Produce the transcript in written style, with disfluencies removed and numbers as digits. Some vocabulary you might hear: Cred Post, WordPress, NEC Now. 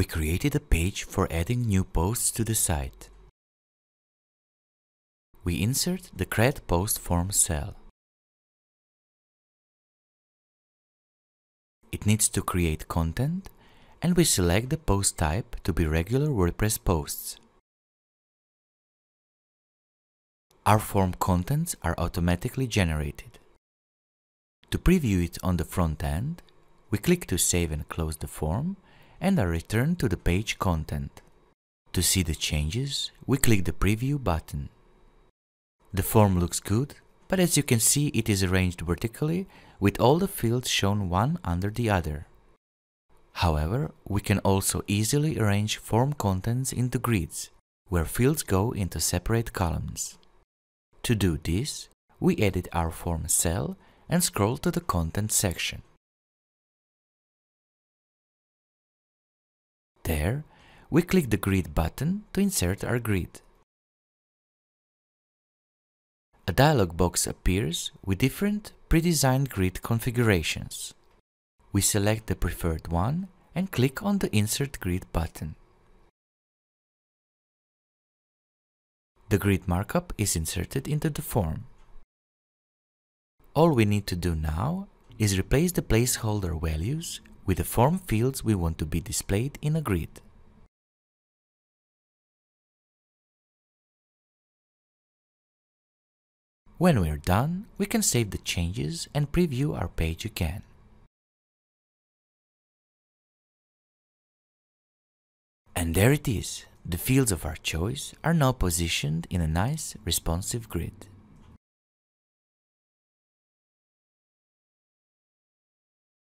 we created a page for adding new posts to the site. We insert the Cred Post form cell. It needs to create content, and we select the post type to be regular WordPress posts. Our form contents are automatically generated. To preview it on the front end, we click to save and close the form and are returned to the page content. To see the changes, we click the preview button. The form looks good, but as you can see, it is arranged vertically with all the fields shown one under the other. However, we can also easily arrange form contents into grids, where fields go into separate columns. To do this, we edit our form cell and scroll to the content section. There, we click the grid button to insert our grid. A dialog box appears with different pre-designed grid configurations. We select the preferred one and click on the Insert Grid button. The grid markup is inserted into the form. All we need to do now is replace the placeholder values with the form fields we want to be displayed in a grid. When we are done, we can save the changes and preview our page again. And there it is. The fields of our choice are now positioned in a nice, responsive grid.